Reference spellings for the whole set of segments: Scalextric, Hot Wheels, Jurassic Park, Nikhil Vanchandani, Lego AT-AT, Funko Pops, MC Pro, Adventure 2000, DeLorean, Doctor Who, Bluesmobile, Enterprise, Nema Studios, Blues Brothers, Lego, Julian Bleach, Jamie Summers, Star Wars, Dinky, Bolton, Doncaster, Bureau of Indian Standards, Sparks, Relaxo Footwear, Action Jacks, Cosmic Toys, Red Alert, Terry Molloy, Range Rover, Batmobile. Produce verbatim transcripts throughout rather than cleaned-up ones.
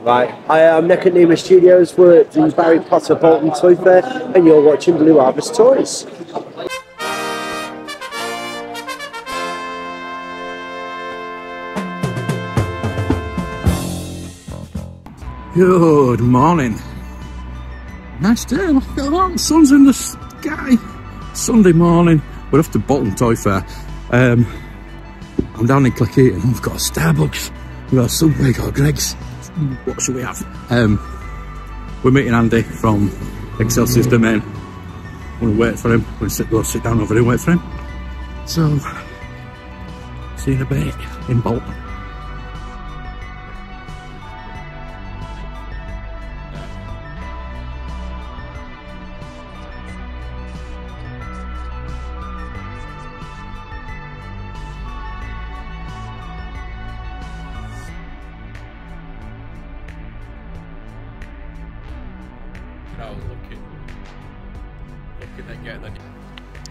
Right, I am Nick at Nema Studios, we're at the Barry Potter Bolton Toy Fair, and you're watching Blue Harvest Toys. Good morning. Nice day, look at that, the sun's in the sky. Sunday morning, we're off to Bolton Toy Fair. Um, I'm down in Cleckheaton and I've got a Starbucks, we've got a Subway, we've got a Greg's. What should we have? Um, we're meeting Andy from Excelsior's Domain. I'm going to wait for him. We're going to sit, go sit down over there and wait for him. So, see you in a bit in Bolton.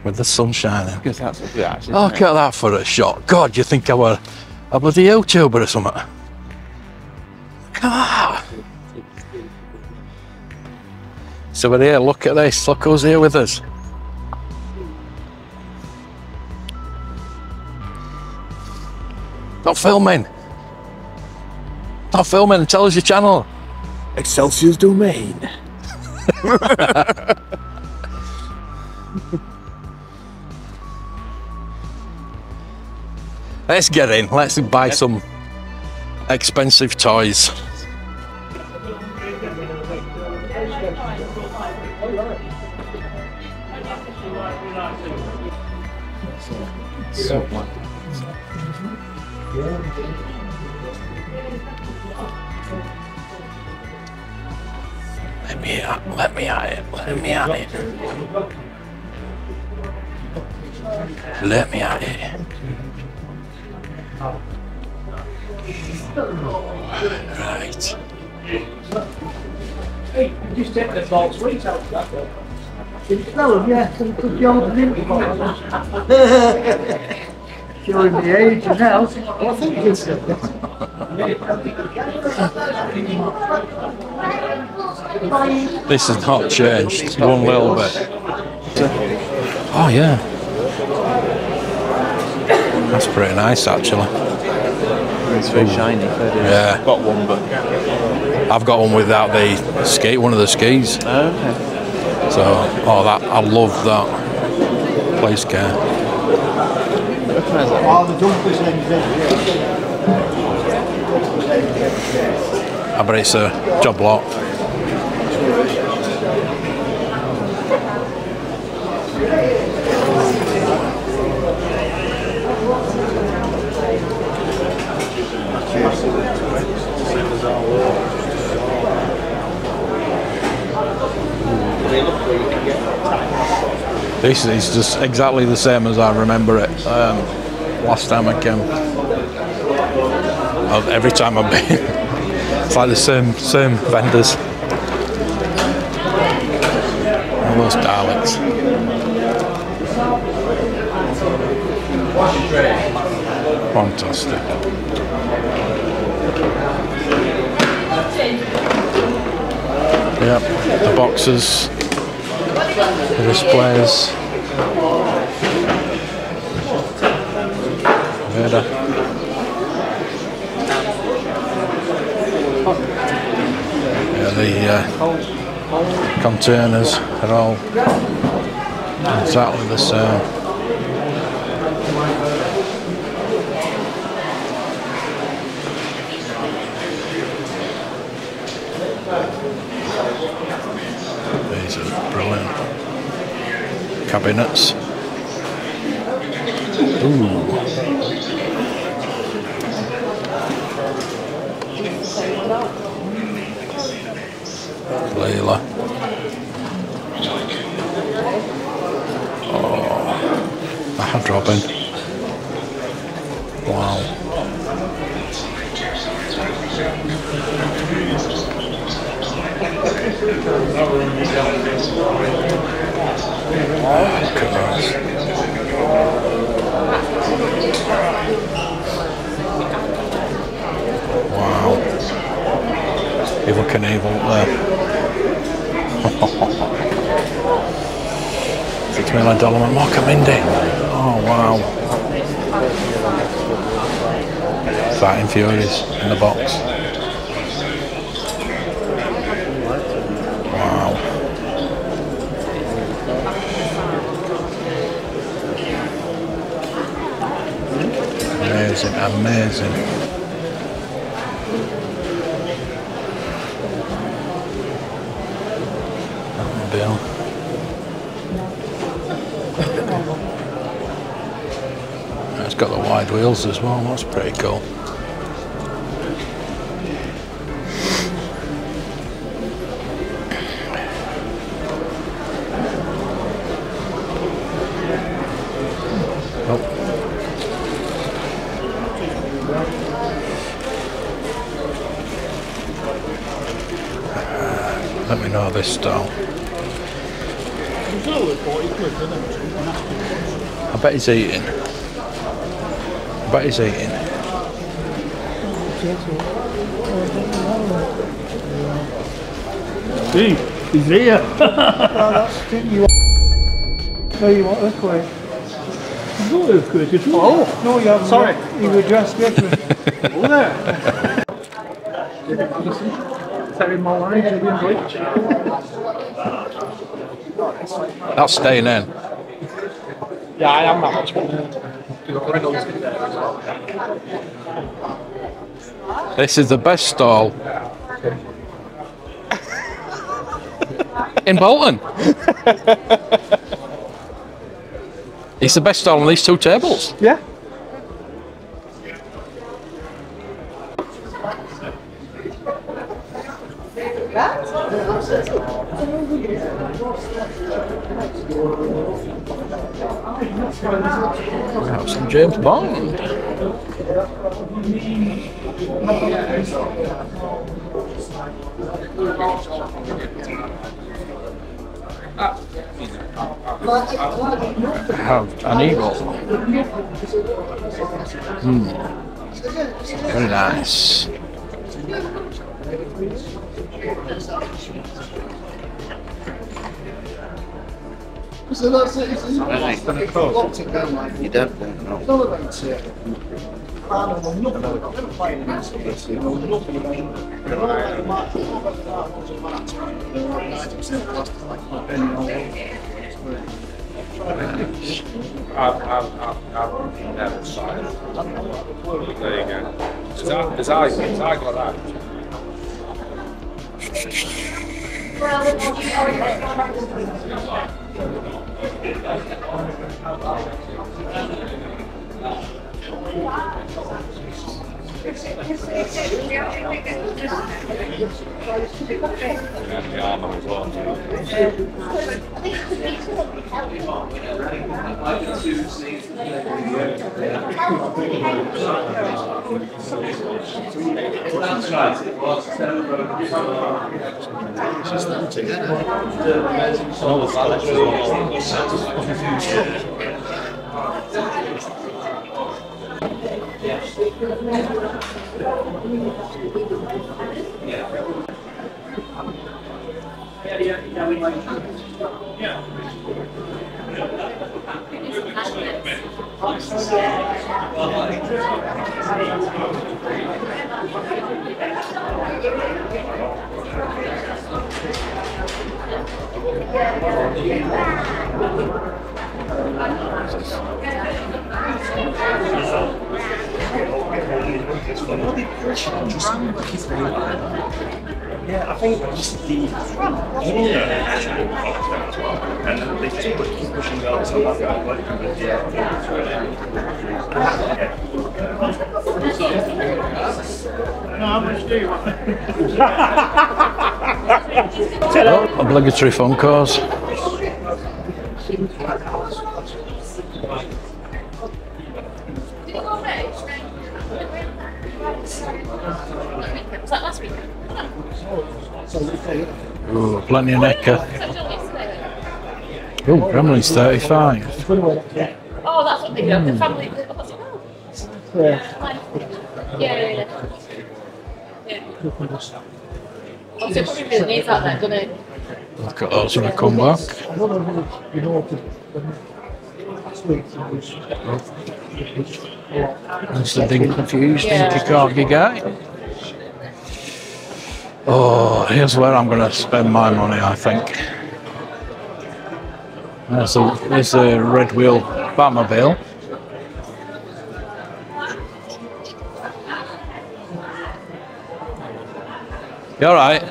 With the sun shining. That's what it is, look at that for a shot. God, you think I were a bloody YouTuber or something. Look at that. So we're here, look at this, look who's here with us. Not filming. Not filming, tell us your channel. Excelsior's Domain. Let's get in, let's buy some expensive toys. So, let me at, let me at it, let me at it. Let me at it. Right. Hey, you just take the box sweets out of that box. Can you smell them? Yeah, some good old mint boxes. Showing the age and now. I think it's good. This has not changed one little bit. Oh, yeah. That's pretty nice, actually. It's very shiny. Yeah. I've got one, but I've got one without the skate, one of the skis. Oh, okay. So, oh, that I love that place car. I bet it's a job lot. This is just exactly the same as I remember it um, last time I came. Every time I've been, it's like the same same vendors. All those Daleks. Fantastic. Yep, the boxes, the displays. Vader. Yeah, the uh, containers are all exactly the same. Cabinets. Ooh. Layla. Oh, I had dropping. Wow. Oh, wow. Evel Knievel there. Six million dollar man, Mark Mindy. Oh wow. Fighting Furies in the box. Wow. Amazing, amazing. Bill. It's got the wide wheels as well, that's pretty cool. Oh. Let me know this style. I bet he's eating. I bet he's eating. See, he's here. No, you want earthquake. There's no earthquake at all. Oh, no, you haven't. Sorry. You were dressed different. Oh, there. Terry Molloy, Julian Bleach. That's staying in. Yeah, I am that much better. This is the best stall in Bolton. It's the best stall on these two tables. Yeah. We have some James Bond. I have an eagle. Mm. Very nice. So that's it, it's right. You don't know. Yeah, I think just the yeah. And they just keep pushing out so that yeah. No, how much do you want? Oh, obligatory phone calls. Was that last week? Ooh, plenty of necker. Ooh, Gremlin's thirty-five. Oh, that's what they do. The family. Yeah. Yeah, yeah, yeah. I'll see if everybody needs that then, don't they? I've got those when I come back. That's the thing, confused, yeah. Dinky Corgi guy. Oh, here's where I'm going to spend my money, I think. There's a, there's a Red Wheel Batmobile. You alright?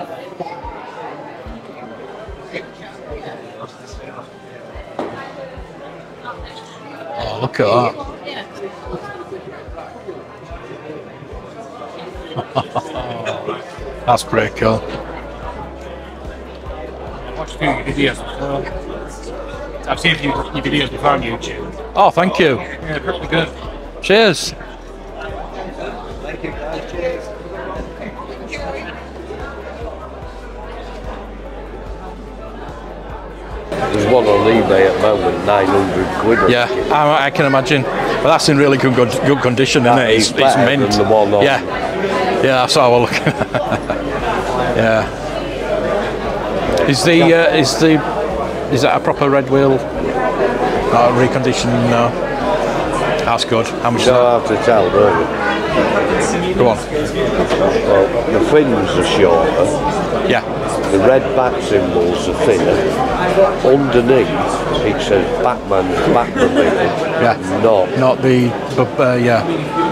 Oh, look at that. That's pretty cool. I watched a few of your videos before. I've seen a few of your videos before on YouTube. Oh, thank you. Yeah, pretty good. Cheers. Thank you, guys. Cheers. There's one on eBay at the moment, nine hundred quid. Yeah, I, I can imagine. But well, that's in really good good condition, isn't it? It's, it's mint. Than the one on. Yeah. Yeah, that's how we're looking at. Yeah. Is the uh, is the is that a proper Red Wheel? Not reconditioned, no. That's good. How much? You don't have to tell, do you? Go on. Well, the fins are shorter. Yeah. The red bat symbols are thinner. Underneath, it says Batman's Batmobile. Yeah. Not. Not the. Uh, yeah.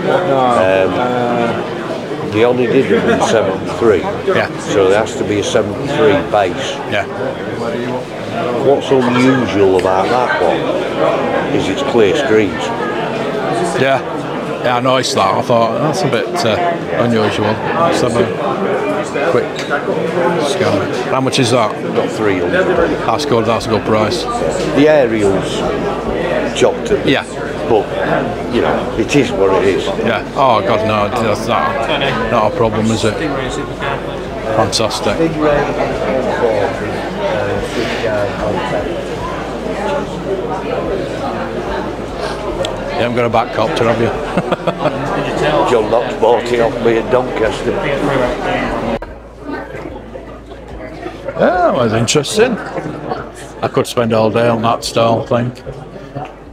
No. Um, uh, They only did it in seventy-three, yeah. So there has to be a seventy-three base. Yeah. What's unusual about that one is it's clear screens. Yeah, yeah, I noticed that. I thought that's a bit uh, unusual. Let's have a quick scan. How much is that? Got three hundred. That's good. That's a good price. The aerials chopped at. Yeah. But, you know, it is what it is. Yeah. Oh, God, no, that's not, not a problem, is it? Fantastic. You haven't got a back copter, have you? John Knox bought it off me at Doncaster. Yeah, that was interesting. I could spend all day on that style, I think.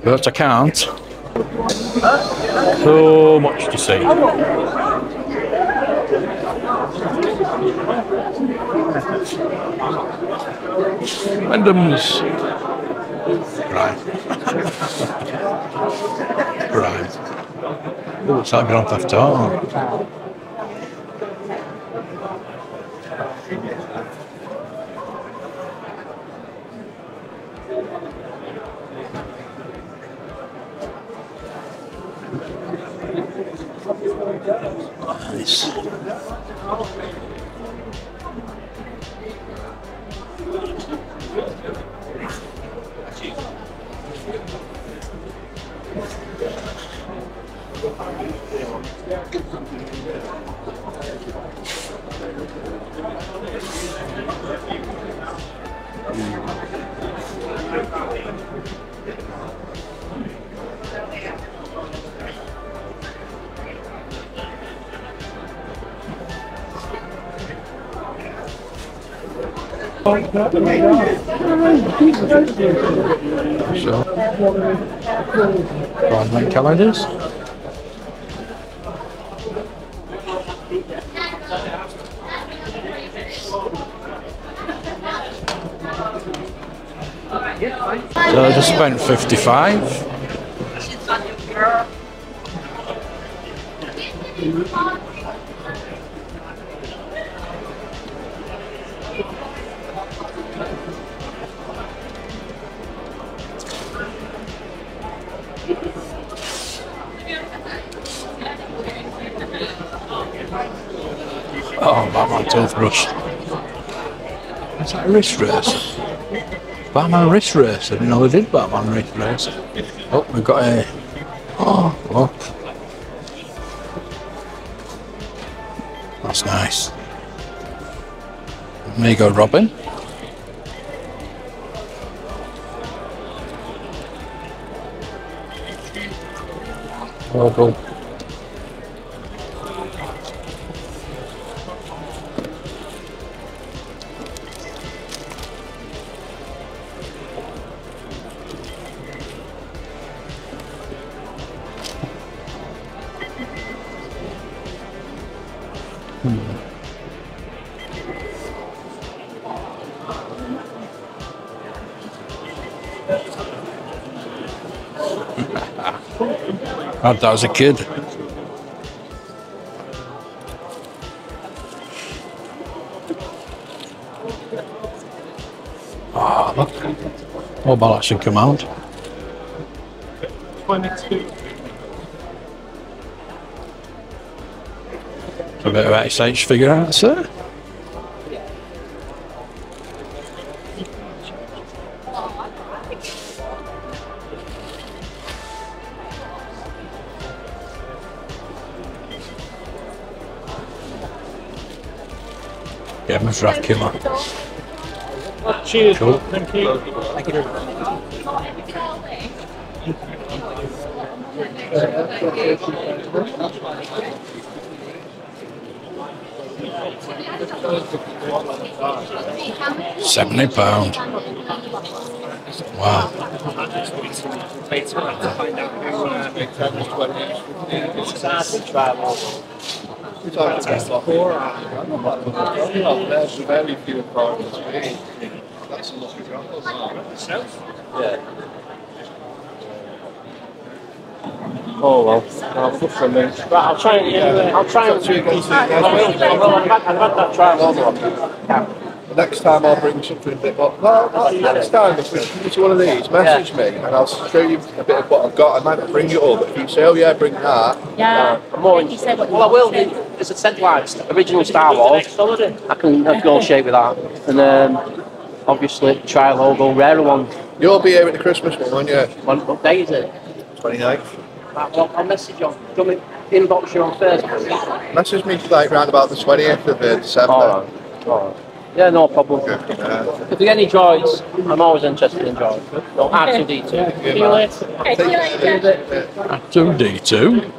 But I can't. So much to see. Randoms. Right. Right. Oh, it's like Grand Theft Auto. Nice. So, Broadway calendars. So I just spent fifty-five. Toothbrush. Is that a wrist race? Batman wrist race. I didn't know they did Batman wrist race. Oh, we've got a. Oh, look. That's nice. There you go, Robin. Oh, cool. I had that as a kid. Ah, oh, look. Mobile Action Command. A bit of X H figure arts there. Get my Dracula. Cheers. Cool. Thank you. Thank you. Seventy pound. Wow. We're talking about four. I don't know, there's very few problems. That's a lot of examples. Yeah. Oh well, I'll put for a minute. Right, I'll try and. Yeah. I'll try and. I will. I will. I've had, I've had that trial. Next time I'll bring something a bit more. Well, not next time, if we come to one of these, message me and I'll show you a bit of what I've got. I might not bring it all, but if you say, oh yeah, bring that. Yeah, I'm more interested. Well, I will do. There's a centralised original Star Wars. I can negotiate with that. And um, obviously, trial logo, rarer one. You'll be here at the Christmas one, won't you? One, what day is it? twenty-ninth. Well, I'll message you. Do you want me to inbox you on Thursday? Message me like round about the twentieth of December. All right. All right. Yeah, no problem. Okay. Uh, if you get any droids, I'm always interested in droids. No, R two D two. See you later. R two D two?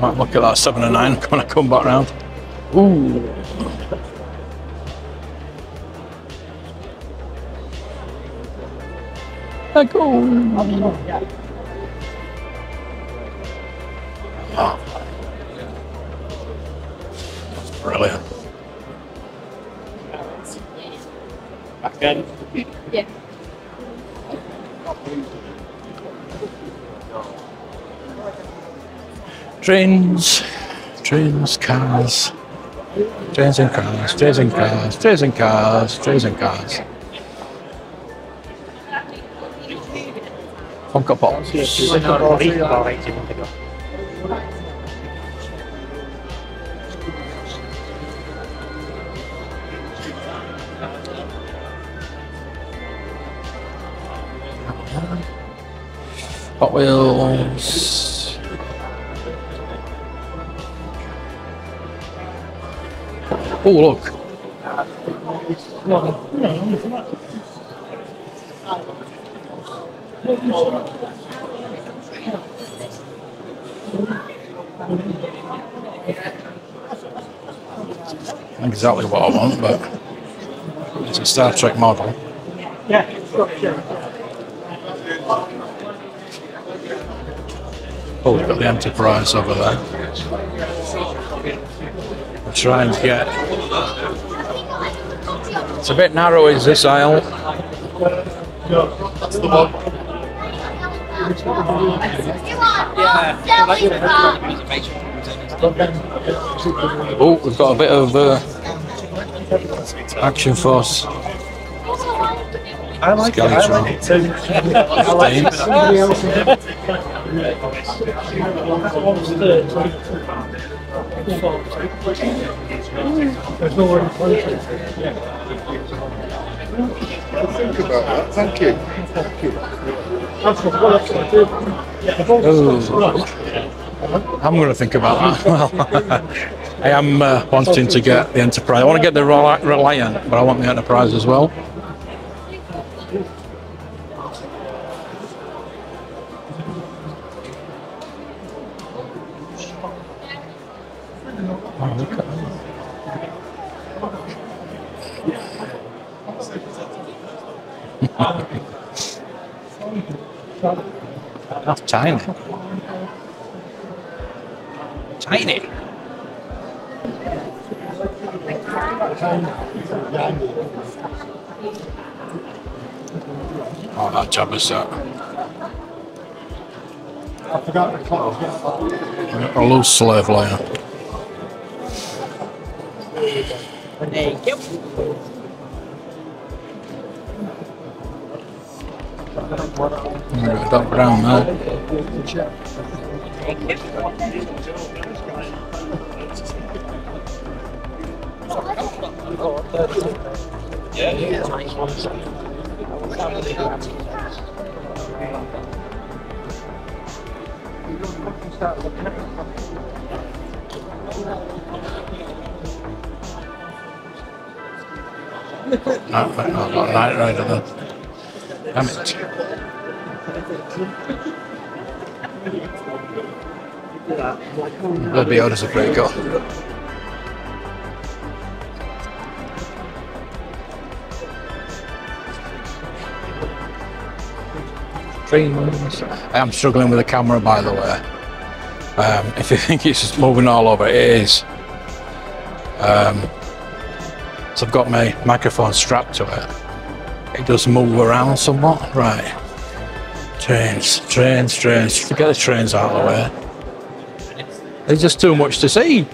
Might look at that seven and nine when I come back round. Ooh. There goes. Oh. That's brilliant. Back again. Yeah. Trains, trains, cars, trains and cars, trains and cars, trains and cars, trains and cars. Funko Pops. Hot Wheels. Oh look! Not exactly what I want, but it's a Star Trek model. Yeah. Oh, we've got the Enterprise over there. I'll try and get. It's a bit narrow. Is this aisle? That's the one. Oh, we've got a bit of uh, Action Force. I like it. I like it too. I like it. Somebody else did it. There's no one in front of it. Think about that. Thank you. Thank you. That's what I do. Oh, I'm going to think about that. I am uh, wanting to get the Enterprise. I want to get the Reliant, but I want the Enterprise as well. Oh, look at that. That's tiny. Tiny. Oh, that jabber's that. I forgot the clock. A little slave layer. Thank you. Got that brown now. Thank you. Yeah, yeah. I've got Knight Rider there. Damn it. Bloody hell, that's a great goal. I am struggling with the camera, by the way. Um, if you think it's just moving all over, it is. Um, so I've got my microphone strapped to it. It does move around somewhat. Right. Trains, trains, trains. To get the trains out of the way. There's just too much to see.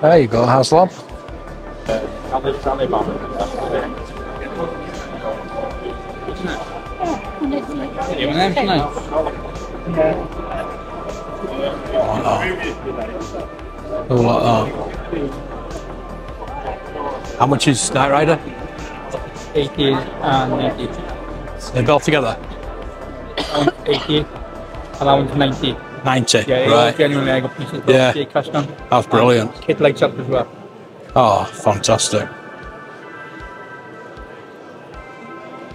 There you go, Haslam. Oh, no. Oh, no. How much is Knight Rider? eighty and ninety. They're both together? eighty around ninety. ninety, yeah, right. Genuinely, I got pieces of yeah. Cash down. That's brilliant. Kid lights up as well. Oh, fantastic.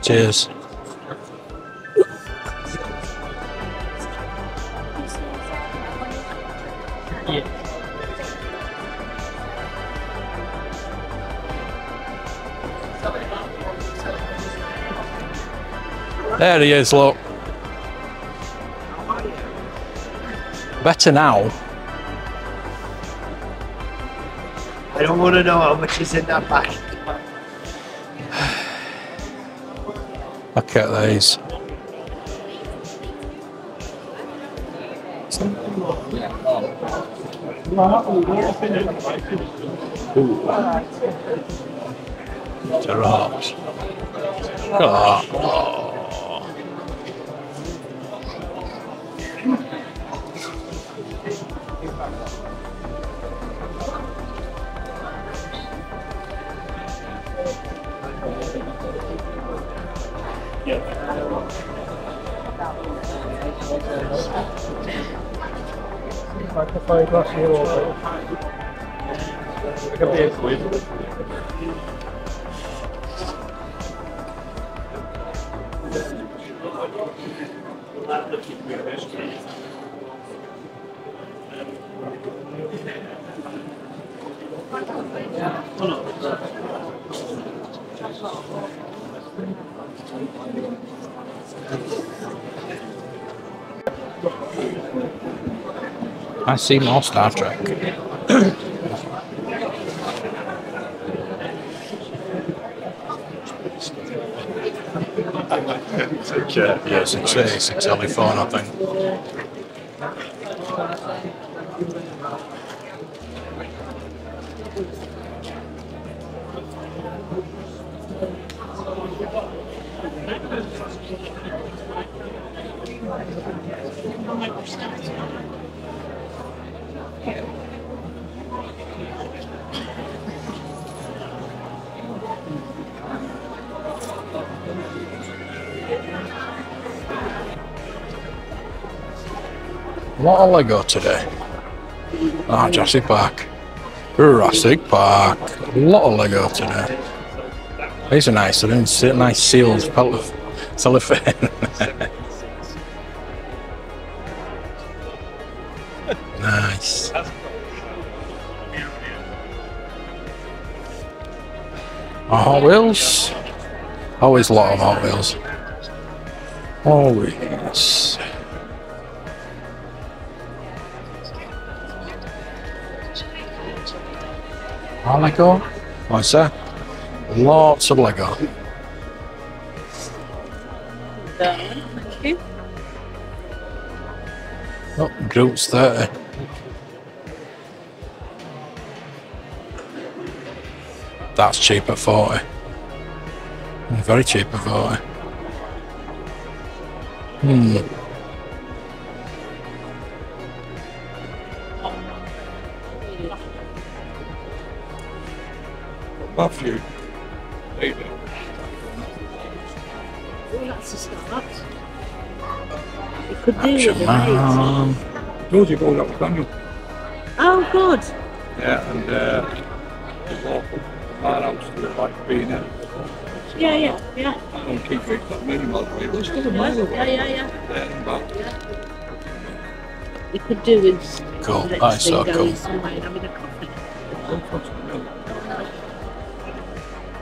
Cheers. There he is, look. Better now. I don't want to know how much is in that bag. Look at these. Giraffes. Oh. I see more Star Trek. Yes, it's a, it's a telephone, I think. What a Lego today. Ah, oh, Jurassic Park. Jurassic Park. A lot of Lego today. These are nice, they're in nice seals, pellet of cellophane. Nice. That's oh, Hot Wheels. Always a lot of Hot Wheels. Always. Our Lego. What's that? Lots of Lego. Thank you. Oh, Group's thirty. That's cheap at forty. Very cheap at forty. Hmm. Love you. Oh, that's a start. You could do with it. George, you're going up with Daniel. Oh, good. Yeah, and uh, it's awful. My house is like being there. Yeah, yeah, yeah. I don't keep it that many miles away, but it's still a mile away. Yeah, yeah, yeah. There and back. Yeah. You could do with cool. the next thing going cool. somewhere and having a coffee.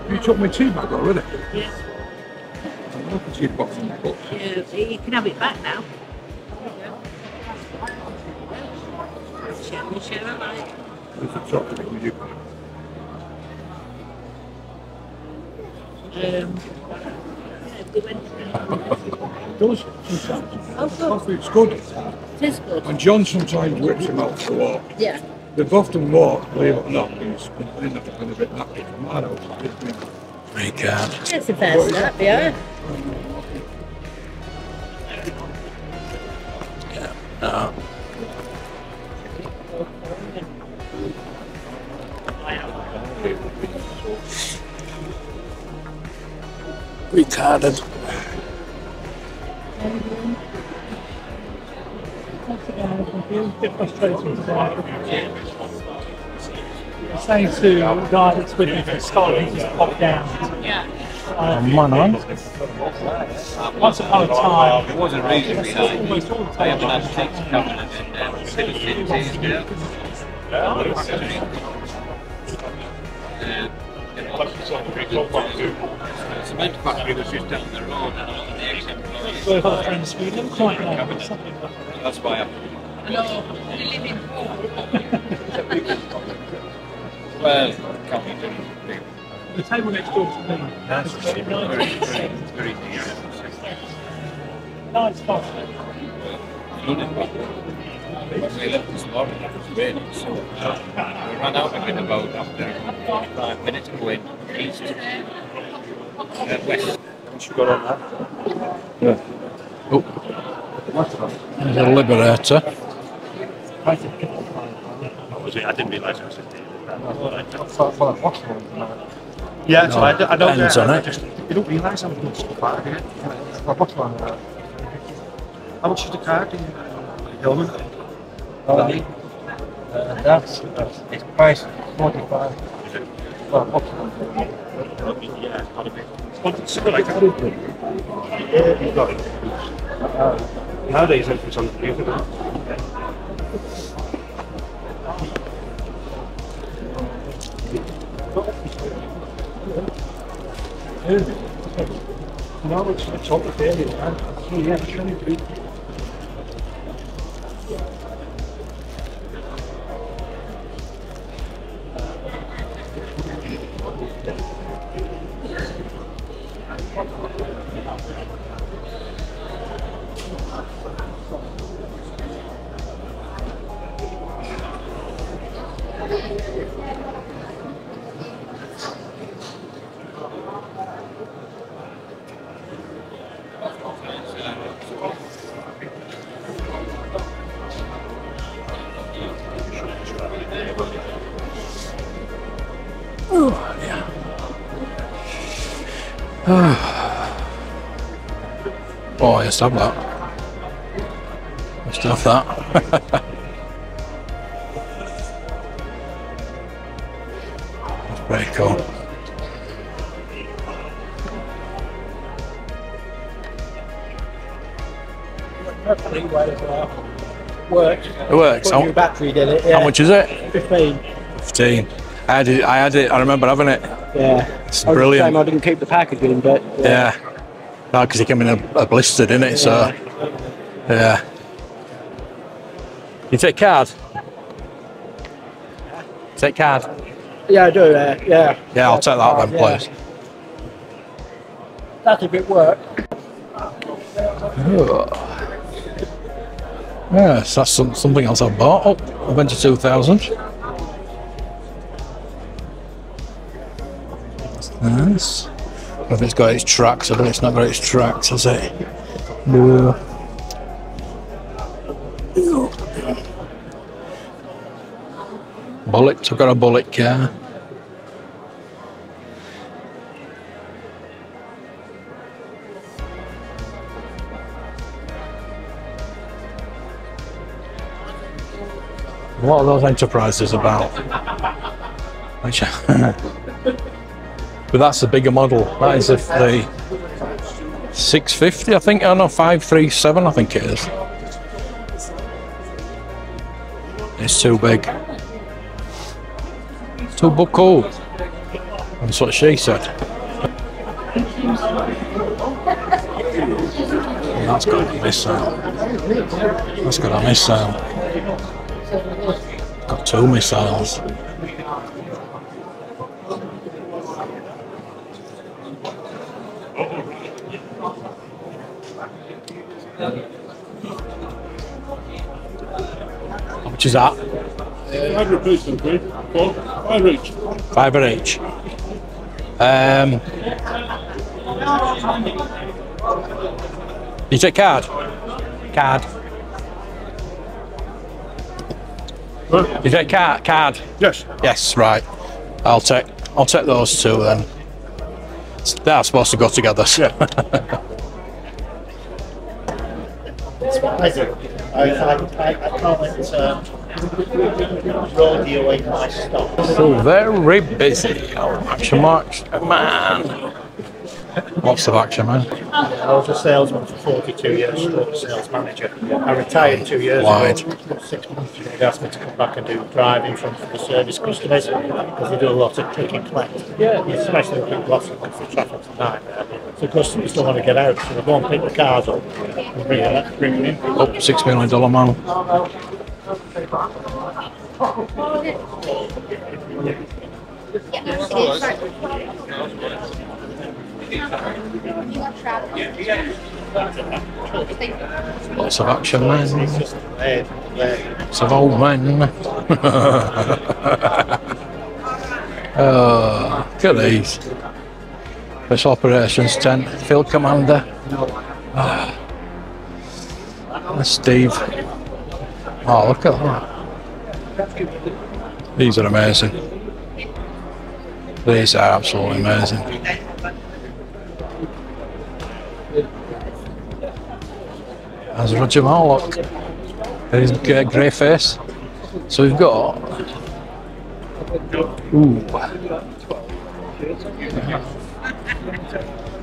You took my tea bag already? Yeah. I love the tea box in the book. Yeah, you can have it back now. Share, share that light. There's a chocolate with you. Um, it does. Oh, good. Coffee, it's good. It is good. And John sometimes whips him out for a walk. Yeah. They've often walked, believe it or not, he's been a bit nappy from my house. He can. That's a fair snap, yeah. Yeah. No. Retarded. I'm saying to the guy that's with me from Scotland, just pop down. Yeah. Uh, Mine on. Once upon a time, it was a reasonably nice. I have enough things to come in and sit in the cement factory was just down the road and all the exit. We didn't quite know. That's why I. No, we live in well, can the table next door to me. That's very nice. It's very near. Nice spot. We left this morning, it was raining, so uh, we ran out of it about after five minutes going east and west. Once you got on that? Yeah. Oh. There's a Liberator. I didn't realise it was a deal. Yeah, no, so I, I don't know. I just, you don't realise how much the car is. How much is the car? Uh, that's uh, it's price forty-five. Is it? Yeah, it's not a bit. It's like yeah, you got it. Nowadays, everything's on the computer. No, it's the top of the area, man. Yeah, it's really good. I have that. I still have that. That's pretty cool. worked. It works. Put a new battery in it. Yeah. How much is it? Fifteen. Fifteen. I had it. I had it. I remember having it. Yeah. It's I brilliant. I didn't keep the packaging, but yeah. yeah. No, because it came in a, a blister, didn't it? Yeah. So yeah. You take card. Take card. Yeah, I do. Uh, yeah. Yeah, I'll take that card, then, please. Yeah. That if it worked. Oh. Yes, that's some, something else I bought. Oh, I went to two thousand. That's nice. I don't know if it's got its tracks. I bet it's not got its tracks, has it? No. Bullet. I've got a bullet car. What are those Enterprises about? But that's the bigger model. That is the six fifty, I think. I don't know, five three seven, I think it is. It's too big. Too bucko. That's what she said. That's got a missile. That's got a missile. Got two missiles. How much is that? five hundred quid, something. Four. Five each. Five or each. Um, you take card? Card. Huh? You take card? Card? Yes. Yes, right. I'll take I'll take those two then. They're supposed to go together. Yeah. I do. I, I, I can't uh, rodeo away my stock. So very busy. Oh, Action Marks, man. Lots of action, man. I was a salesman for forty-two years, stroke sales manager. I retired two years Wide. ago. Six months ago, they asked me to come back and do driving from the service customers because they do a lot of click and collect. Yeah. Especially with people lots of traffic tonight. So customers don't want to get out, so they go and pick the cars up and bring them, bring them in. Oh, six million dollar man. Yeah. Lots of action men, lots of old men. Oh, look at these. Special Operations Tent, Field Commander. Oh, Steve. Oh, look at that. These are amazing. These are absolutely amazing. As Roger Marlock, his uh, grey face. So we've got. Ooh. Yeah.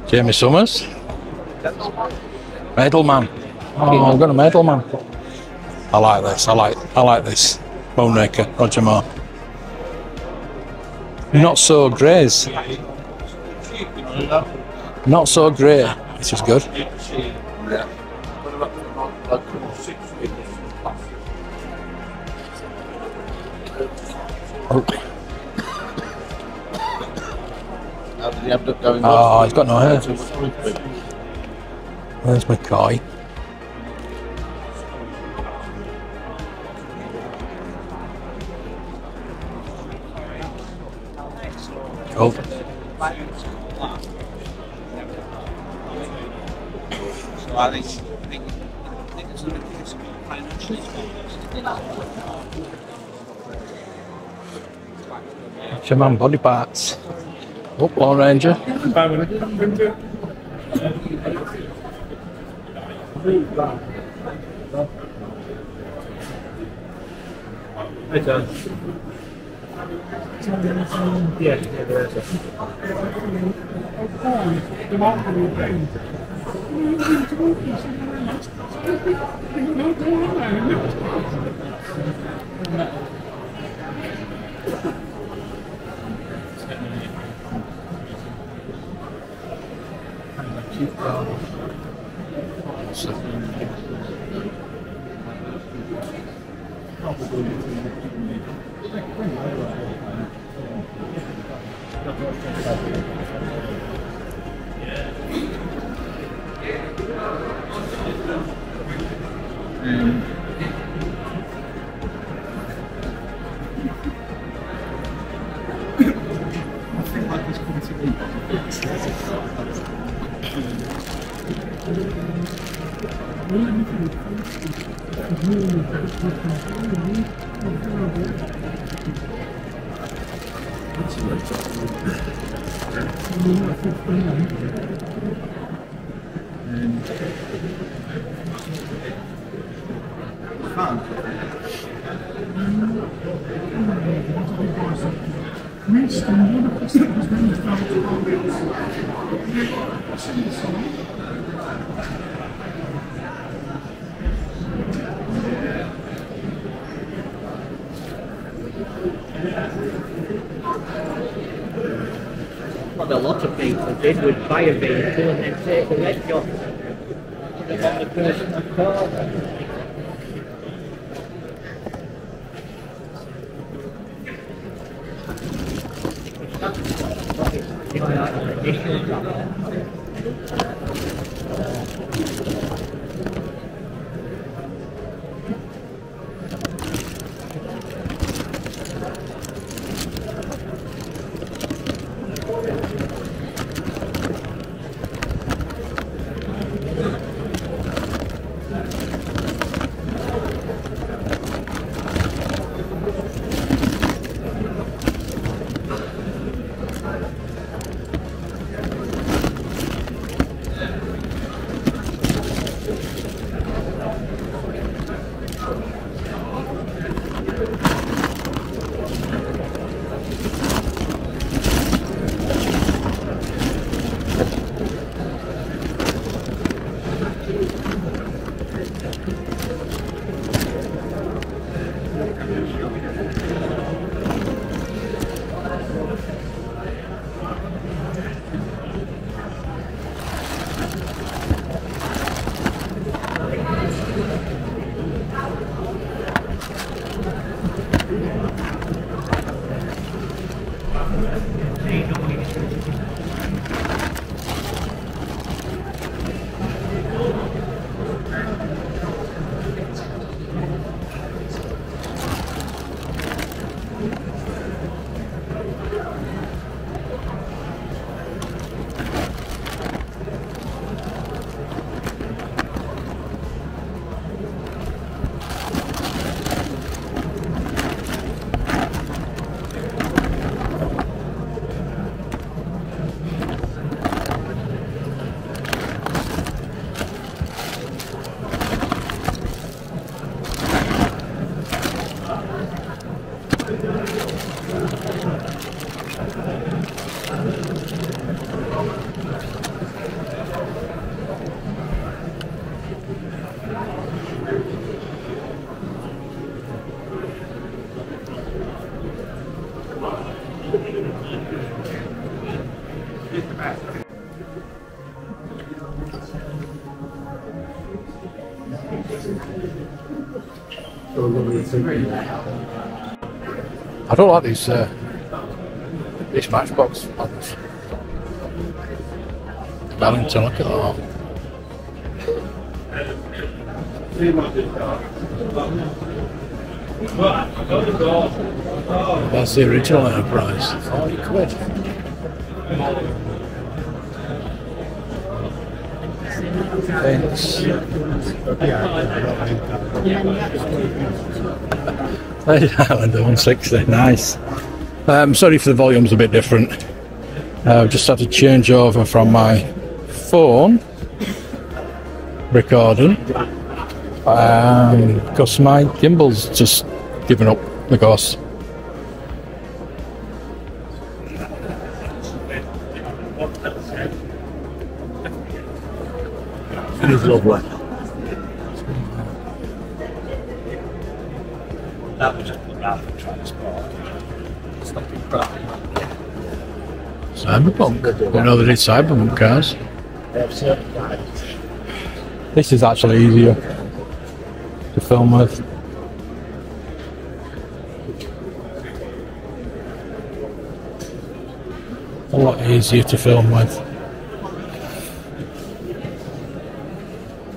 Jamie Summers. Medal man. Oh, I've got a medal man. I like this. I like. I like this. Moonraker, Roger Moore. Not so greys. Not so grey. This is good. Oh, he's got no hair. Where's McCoy? Oh. So I think I think I think it's a financially Shaman body parts. Oh, Lone Ranger. Hi, John. Yeah, there is. Did would buy a vehicle and then take the edge off the person of car. I don't like these uh, these Matchbox ones. Bellington, look at that. That's the original Enterprise. Forty quid. Thanks. Highlander one sixty, nice. Um, sorry if the volume's a bit different. Uh, I've just had to change over from my phone recording um, because my gimbal's just given up the ghost. It is lovely. That was rapid transport. It's not been rapid. Cyberpunk. Didn't know they did Cyberpunk cars. This is actually easier to film with. A lot easier to film with.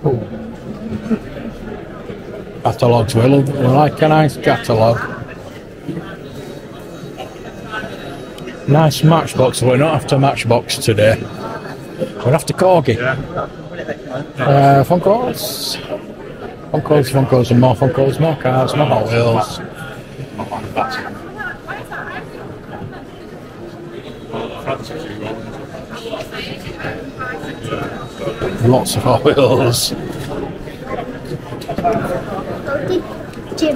Oh. Catalogues will like a nice catalogue. Nice Matchbox. We're not after Matchbox today. We're after Corgi. Uh, Funkos. Funkos, Funkos and more Funkos, more cars, more Hot Wheels. Lots of Hot Wheels. You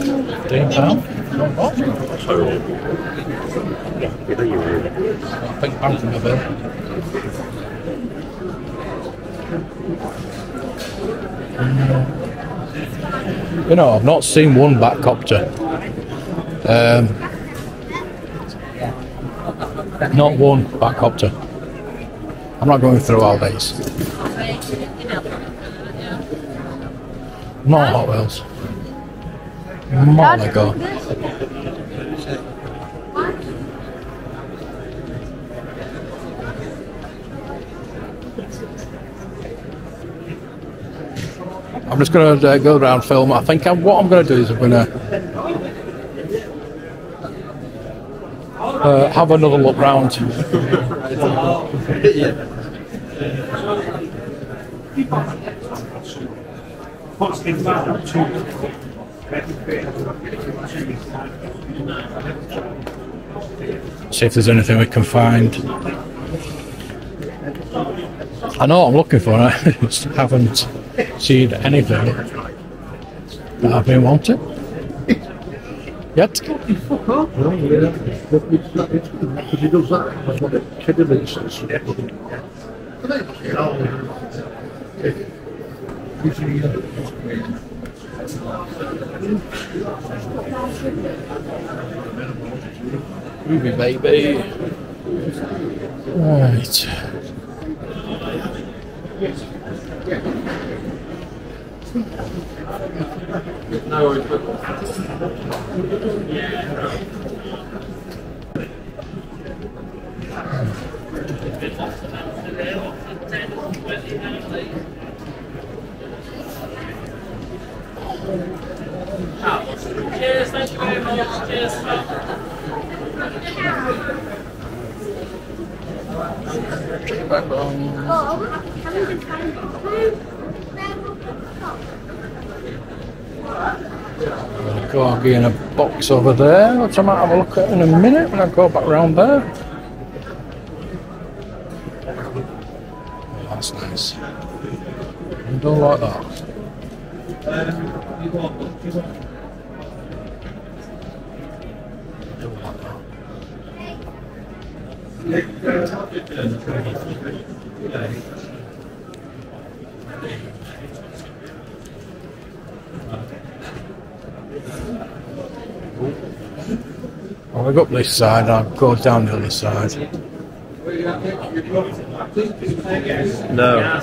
know, I've not seen one Batcopter. Um, not one Batcopter. I'm not going through all these. Not Hot Wheels. More Lego. I'm just going to uh, go around film. I think I'm, what I'm going to do is I'm going to uh, have another look round. See if there's anything we can find. I know what I'm looking for, I just haven't seen anything that I've been wanting yet. Ruby baby. Right. Cheers, thank you very much. Cheers. Corgi in a box over there, which I might have a look at in a minute when I go back round there. Oh, that's nice. I don't like that. Well, I go up this side, I'll go down the other side. No.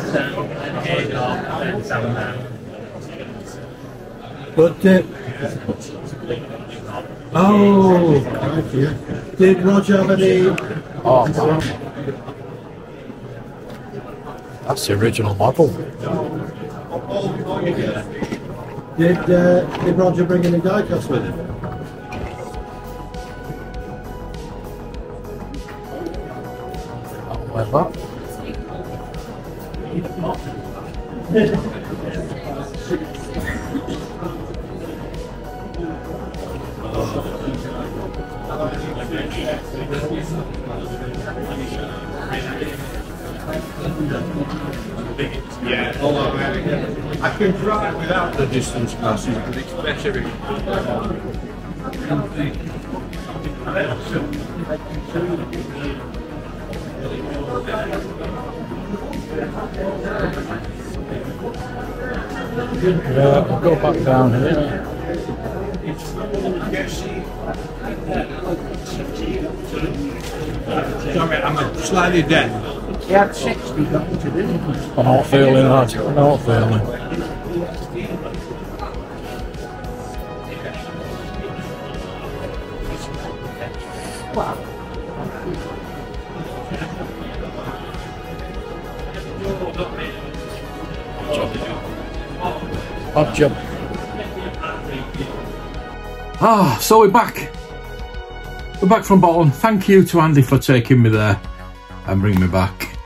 But uh, oh, did Roger have any? Oh, man. That's the original model. Did, uh, did Roger bring in a diecast with him? Distance passes, but it's better if... Yeah, I'll go back down here. Sorry, I'm slightly deaf. He had sixty, don't you, didn't he? I'm not feeling that. I'm not feeling. Odd job. Ah, so we're back. We're back from Bolton. Thank you to Andy for taking me there and bringing me back.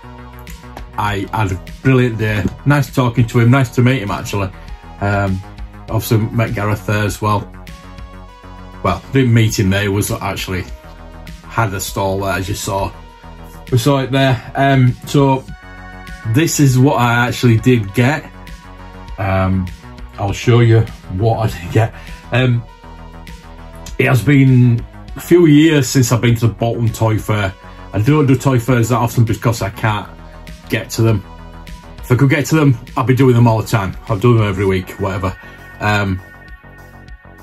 I had a brilliant day. Nice talking to him. Nice to meet him, actually. Um, obviously met Gareth there as well. Well, didn't meet him there. He was actually had a stall there, as you saw. We saw it there. Um, so this is what I actually did get. Um, I'll show you what I did get. Um, it has been a few years since I've been to the Bolton Toy Fair. I don't do toy fairs that often because I can't get to them. If I could get to them, I'd be doing them all the time. I've done them every week, whatever. Um,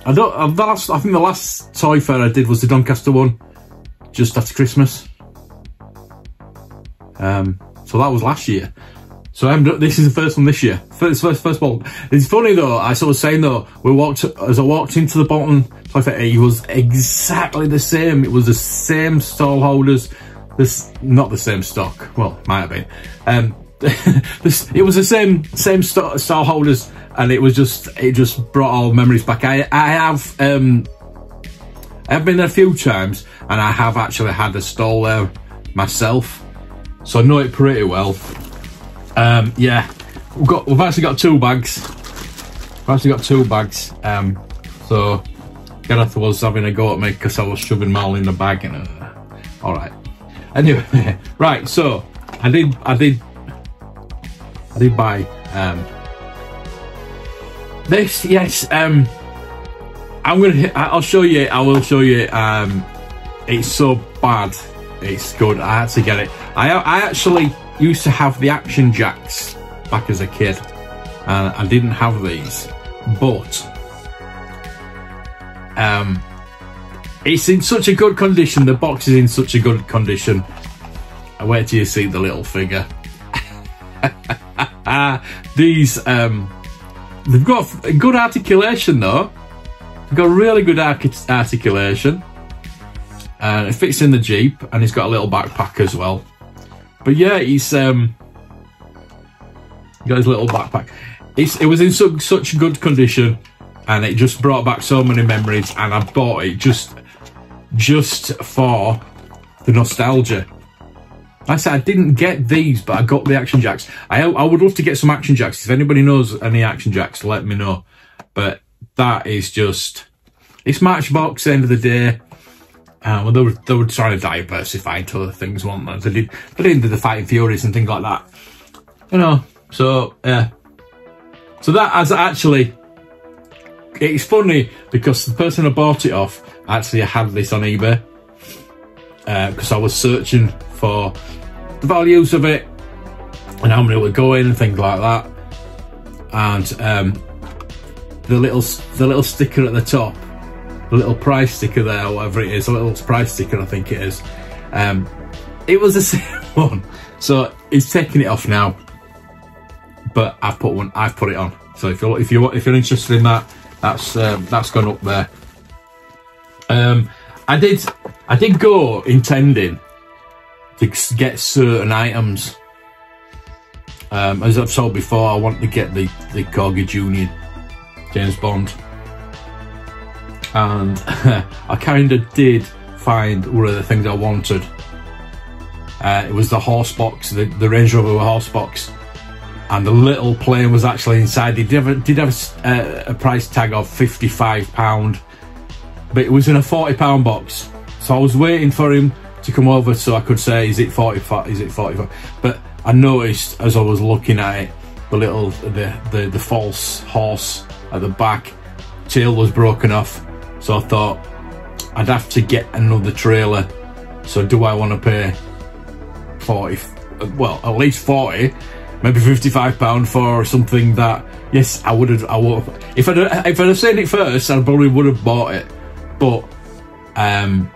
I don't. I've, the last, I think the last toy fair I did was the Doncaster one, just after Christmas. Um, so that was last year. So I'm, this is the first one this year. First, first, first Bolton. It's funny though. I sort of saying though. We walked as I walked into the Bolton Toy Fair. It was exactly the same. It was the same stall holders. This not the same stock. Well, it might have been. Um, this, it was the same same st stall holders, and it was just it just brought all memories back. I I have um I've been there a few times, and I have actually had a stall there myself, so I know it pretty well. Um, yeah, we've got we've actually got two bags. We've actually got two bags. Um, so Gareth was having a go at me because I was shoving them all in the bag, and uh, all right. Anyway, right. So I did, I did, I did buy um, this. Yes, um, I'm gonna. I'll show you. I will show you. Um, it's so bad. It's good. I had to get it. I I actually. used to have the Action Jacks back as a kid, and I didn't have these, but um, it's in such a good condition. The box is in such a good condition. Where do you see the little figure? These um, they've got a good articulation though. They've got really good articulation, and uh, it fits in the Jeep, and it's got a little backpack as well. But yeah, he's um, got his little backpack. It's, it was in su such good condition, and it just brought back so many memories. And I bought it just, just for the nostalgia. Like I said, I didn't get these, but I got the Action Jacks. I I would love to get some Action Jacks. If anybody knows any Action Jacks, let me know. But that is just, it's Matchbox. End of the day. Uh, well, they were, they were trying to diversify into other things, weren't they? They did, they did the Fighting Furies and things like that. You know, so, yeah. So that has actually... It's funny, because the person I bought it off actually had this on eBay. Because uh, I was searching for the values of it, and how many were going, and things like that. And um, the little the little sticker at the top, a little price sticker there, or whatever it is, a little price sticker I think it is, um, it was the same one, so he's taking it off now, but I've put one, I've put it on. So if you're, if you're, if you're interested in that, that's um, that's gone up there. um, I did I did go intending to get certain items. um, as I've told before, I want to get the, the Corgi Junior James Bond, and I kind of did find one of the things I wanted. Uh, it was the horse box, the, the Range Rover horse box, and the little plane was actually inside. It did have a, did have a, a price tag of fifty-five pounds, but it was in a forty pound box, so I was waiting for him to come over so I could say, is it forty-five, is it forty-five? But I noticed as I was looking at it, the little the, the, the false horse at the back tail was broken off. So I thought I'd have to get another trailer. So do I want to pay forty, well, at least forty, maybe fifty-five pounds for something that Yes, I would have. I would. If I'd if I'd have seen it first, I probably would have bought it. But um,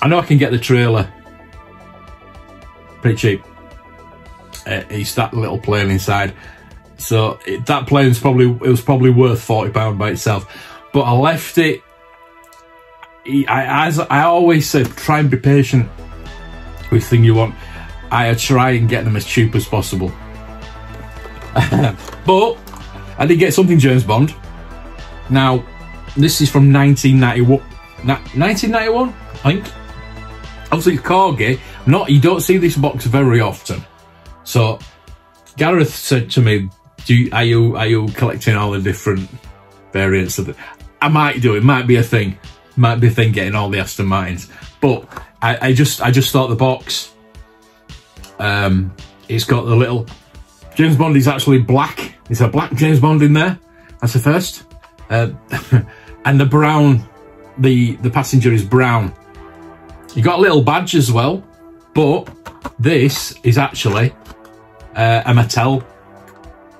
I know I can get the trailer pretty cheap. Uh, it's that little plane inside, so it, that plane's probably it was probably worth forty pounds by itself. But I left it. I, as I always say, try and be patient with the thing you want. I try and get them as cheap as possible. But I did get something James Bond. Now, this is from nineteen ninety-one. nineteen ninety-one, I think. Obviously, it's Corgi. Not, you don't see this box very often. So, Gareth said to me, "Do you, are you are you collecting all the different variants of it?" I might do. It might be a thing. Might be a thing getting all the Aston Martins. But I, I just I just thought the box. Um, it's got the little. James Bond is actually black. There's a black James Bond in there. That's the first. Uh, and the brown, the, the passenger is brown. You got a little badge as well, but this is actually uh, a Mattel,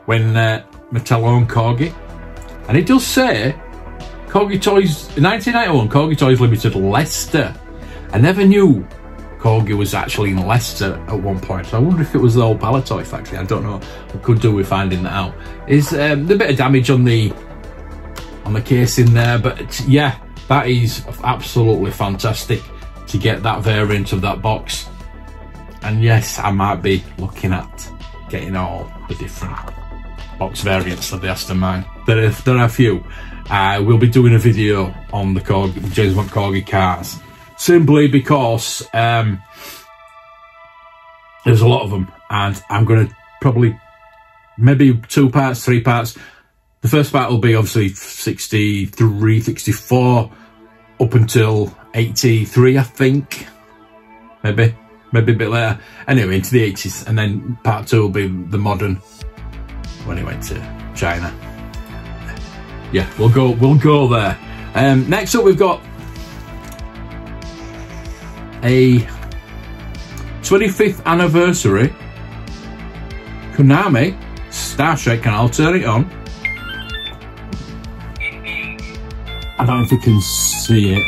when uh, Mattel owned Corgi. And it does say, Corgi Toys, nineteen ninety-one, Corgi Toys Limited, Leicester. I never knew Corgi was actually in Leicester at one point, so I wonder if it was the old Pallet Toy factory. I don't know. I could do with finding that out. Is um, a bit of damage on the on the case in there, but yeah, that is absolutely fantastic to get that variant of that box. And yes, I might be looking at getting all the different box variants of the Aston Martin. There are there are a few. I will be doing a video on the Corgi, James Bond Corgi cars. Simply because um, there's a lot of them, and I'm going to probably maybe two parts, three parts. The first part will be obviously sixty-three, sixty-four, up until eighty-three, I think. Maybe, maybe a bit later. Anyway, into the eighties, and then part two will be the modern when he went to China. Yeah, we'll go, we'll go there. Um, next up, we've got a twenty-fifth anniversary Konami Star Trek, and I'll turn it on. I don't know if you can see it.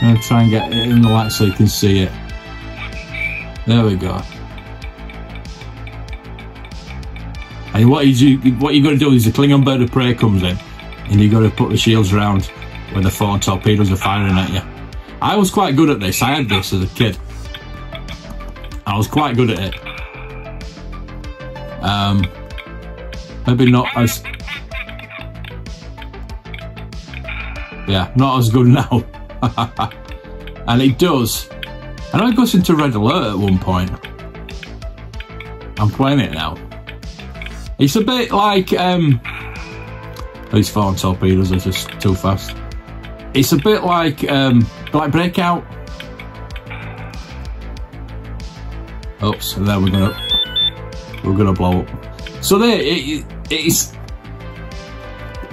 I'm gonna try and get it in the light so you can see it. There we go. And what you what you got to do is the Klingon bird of prey comes in, and you got to put the shields around when the four torpedoes are firing at you. I was quite good at this. I had this as a kid. I was quite good at it. Um, maybe not as... Yeah, not as good now. And it does. I know it goes into Red Alert at one point. I'm playing it now. It's a bit like... Um, these foreign torpedoes are just too fast. It's a bit like... Um, Black Breakout. Oops, and then we're gonna we're gonna blow up. So there, it, it, it's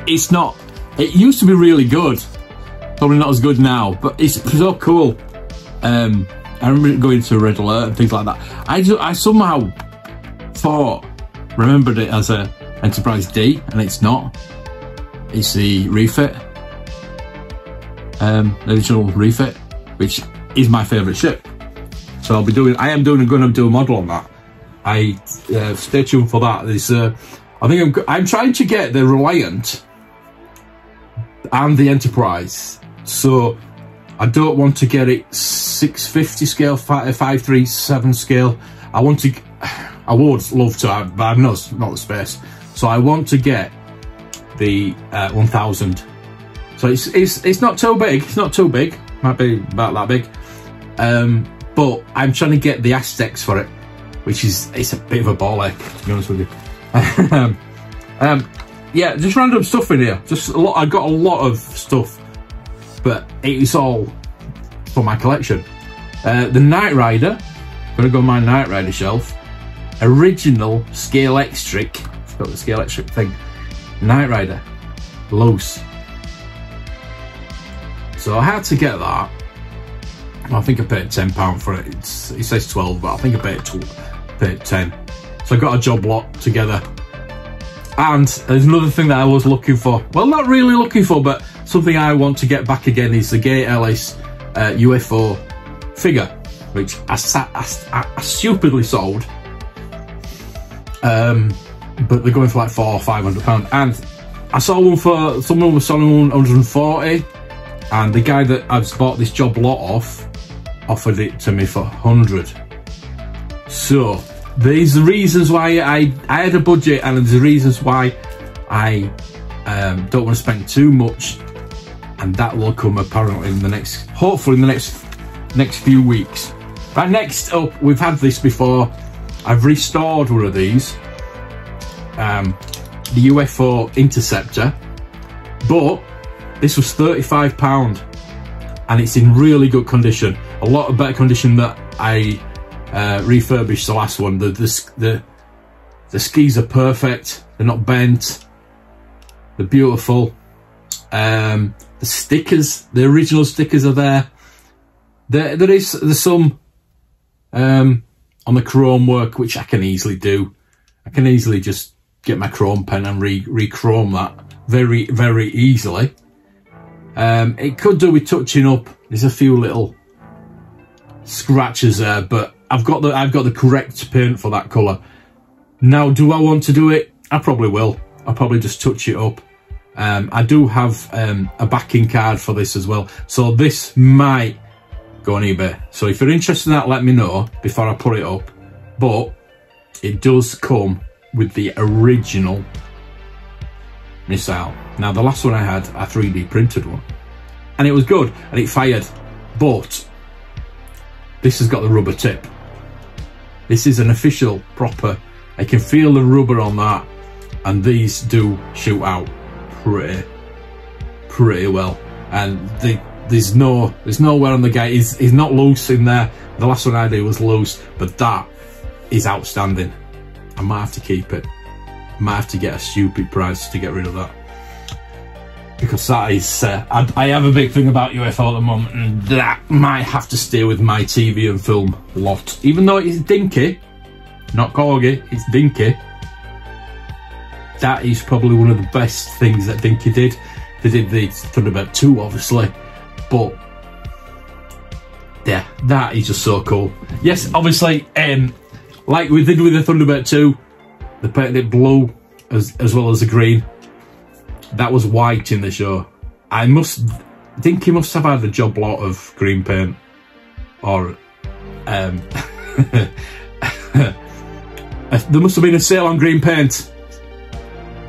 it's not. It used to be really good, probably not as good now, but it's so cool. Um, I remember it going to Red Alert and things like that. I just, I somehow thought remembered it as a Enterprise D, and it's not. It's the refit. Um, the original refit, which is my favourite ship, so I'll be doing. I am doing. I'm going to do a model on that. I uh, stay tuned for that. There's, uh, I think I'm. I'm trying to get the Reliant and the Enterprise, so I don't want to get it six fifty scale, five thirty-seven scale. I want to. I would love to, have, but I've not not the space. So I want to get the uh, one thousand. So it's, it's it's not too big, it's not too big, might be about that big, um, but I'm trying to get the Aztecs for it, which is, it's a bit of a ball ache, to be honest with you. um, yeah, just random stuff in here, just a lot, I got a lot of stuff, but it's all for my collection. Uh, the Knight Rider, I'm going to go on my Knight Rider shelf, original Scalextric, it's got the Scalextric thing, Knight Rider, loose. So I had to get that. I think I paid ten pounds for it. It's, it says twelve, but I think I paid, paid ten. So I got a job lot together And there's another thing that I was looking for. Well, not really looking for, but something I want to get back again is the Gay Ellis uh, U F O figure, which I, I, I stupidly sold. Um, but they're going for like four or five hundred pounds. And I saw one for, someone was selling one one hundred and forty, and the guy that I've bought this job lot off offered it to me for one hundred. So there's reasons why I, I had a budget, and there's reasons why I um, don't want to spend too much, and that will come apparently in the next, hopefully in the next next few weeks. Right, next up, we've had this before. I've restored one of these, um, the U F O Interceptor, but this was thirty-five pounds, and it's in really good condition. A lot of better condition that I uh, refurbished the last one. The, the, the, the skis are perfect. They're not bent. They're beautiful. Um, the stickers, the original stickers are there. There, there is there's some um, on the chrome work, which I can easily do. I can easily just get my chrome pen and re, re-chrome that very, very easily. Um, it could do with touching up. There's a few little scratches there, but I've got the I've got the correct paint for that colour. Now, do I want to do it? I probably will. I'll probably just touch it up. Um, I do have um, a backing card for this as well, so this might go on eBay. So if you're interested in that, let me know before I put it up. But it does come with the original missile. Now, the last one I had, I three D printed one, and it was good, and it fired, but this has got the rubber tip. This is an official, proper, I can feel the rubber on that, and these do shoot out pretty, pretty well, and they, there's no, there's no wear on the guy. He's, he's not loose in there. The last one I did was loose, but that is outstanding. I might have to keep it. I might have to get a stupid price to get rid of that, because that is, uh, I, I have a big thing about U F O at the moment, and that might have to stay with my T V and film lot. Even though it's Dinky, not Corgi, it's Dinky. That is probably one of the best things that Dinky did. They did the Thunderbird two, obviously, but yeah, that is just so cool. Yes, obviously, um, like we did with the Thunderbird two, they painted it blue as, as well as the green. That was white in the show. I must think he must have had a job lot of green paint, or um, there must have been a sale on green paint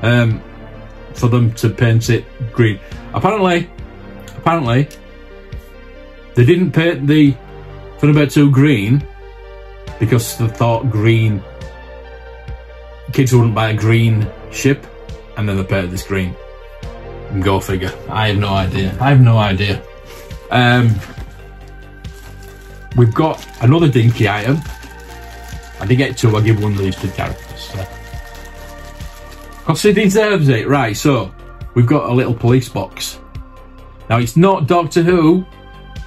um, for them to paint it green. Apparently, apparently they didn't paint the Thunderbird two green because they thought green kids wouldn't buy a green ship, and then they painted this green. Go figure. I have no idea. I have no idea. Um, we've got another Dinky item. I did get two. I give one of these to characters, so. Because he deserves it. Right, so we've got a little police box. Now, it's not Doctor Who,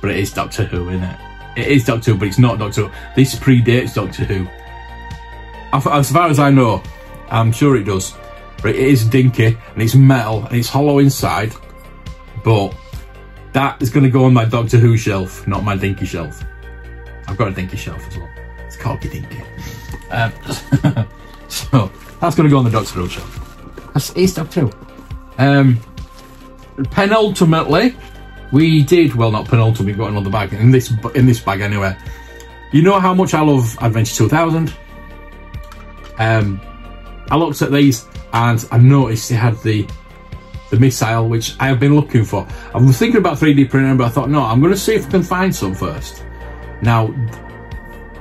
but it is Doctor Who, isn't it? It is Doctor Who, but it's not Doctor Who. This predates Doctor Who. As far as I know, I'm sure it does. But it is Dinky, and it's metal, and it's hollow inside, but that is going to go on my Doctor Who shelf, not my Dinky shelf. I've got a Dinky shelf as well. It's called the Dinky. Um, so that's going to go on the Doctor Who shelf. That's, it's Doctor Who. Um, penultimately, we did, well, not penultimately, we've got another bag, in this, in this bag anyway. You know how much I love Adventure two thousand. Um, I looked at these, and I noticed they had the the missile, which I have been looking for. I was thinking about three D printing, but I thought, no, I'm going to see if I can find some first. Now,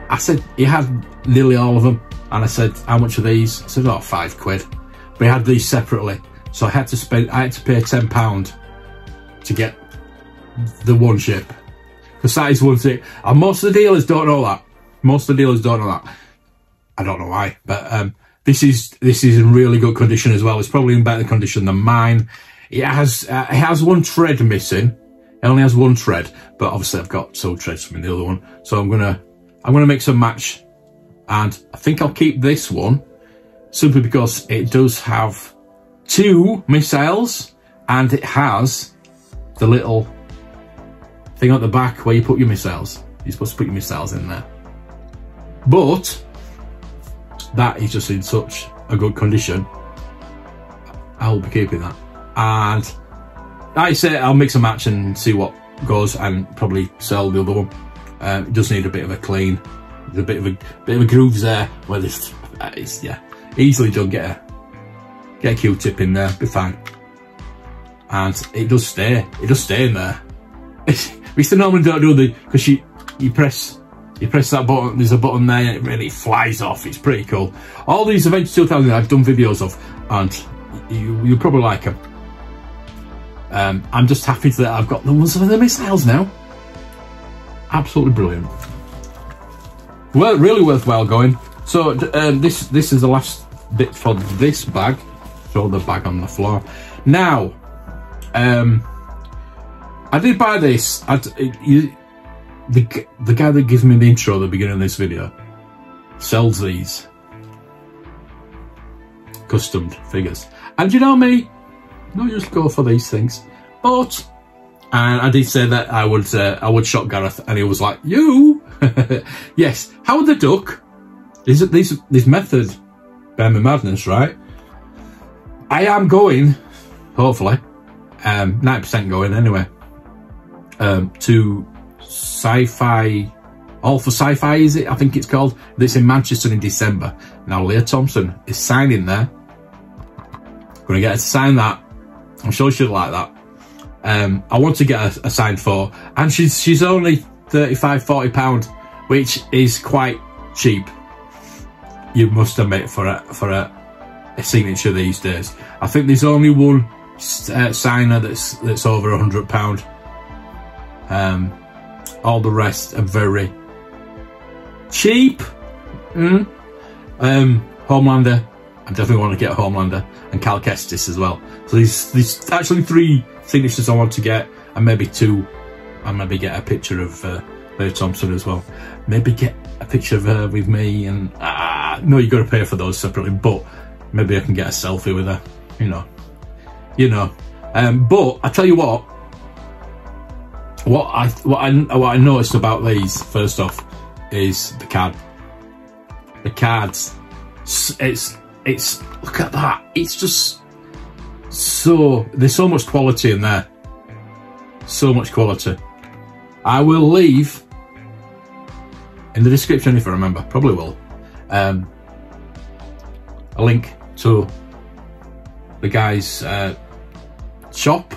I said, he had nearly all of them, and I said, how much are these? I said, oh, five quid. But he had these separately, so I had to spend, I had to pay ten pounds to get the one ship. Because that is one thing, and most of the dealers don't know that. Most of the dealers don't know that. I don't know why, but um, This is this is in really good condition as well. It's probably in better condition than mine. It has uh, it has one tread missing. It only has one tread, but obviously I've got two treads from the other one. So I'm gonna I'm gonna mix and match, and I think I'll keep this one simply because it does have two missiles and it has the little thing at the back where you put your missiles. You're supposed to put your missiles in there. But that is just in such a good condition. I will be keeping that. And like I say, I'll mix and match and see what goes and probably sell the other one. Um, it does need a bit of a clean. There's a bit of a bit of a grooves there where this is, yeah, easily done. Get a get a Q-tip in there, be fine. And it does stay. It does stay in there. We still normally don't do the, because you you press you press that button. There's a button there, and it really flies off. It's pretty cool. All these Adventure two thousand I've done videos of, and you you probably like them. Um, I'm just happy that I've got the ones with the missiles now. Absolutely brilliant. Well, really worthwhile going. So um, this this is the last bit for this bag. Throw the bag on the floor. Now, um, I did buy this. I, you, the the guy that gives me the intro at the beginning of this video sells these custom figures. And you know me, not just go for these things, but. And I did say that I would uh, I would shop Gareth, and he was like, you? Yes. Howard the Duck, this, this, this method, bear me madness, right? I am going, hopefully, um, ninety percent going anyway, um, to Sci-Fi, All for Sci-Fi, is it? I think it's called. This in Manchester in December. Now, Leah Thompson is signing there. Going to get her to sign that. I'm sure she'll like that. Um, I want to get a, a sign for, and she's she's only thirty-five, forty pound, which is quite cheap. You must admit for a for a, a signature these days. I think there's only one uh, signer that's that's over a hundred pound. Um, all the rest are very cheap. Mm. Um, Homelander, I definitely want to get Homelander, and Cal Kestis as well. So there's there's actually three signatures I want to get, and maybe two, and maybe get a picture of uh, Leah Thompson as well. Maybe get a picture of her with me, and uh, no, you've got to pay for those separately, but maybe I can get a selfie with her, you know, you know. Um, but I tell you what, what I what I what I noticed about these first off is the card, the cards. It's it's look at that. It's just. So there's so much quality in there, so much quality. I will leave in the description, if I remember, probably will, um, a link to the guy's uh, shop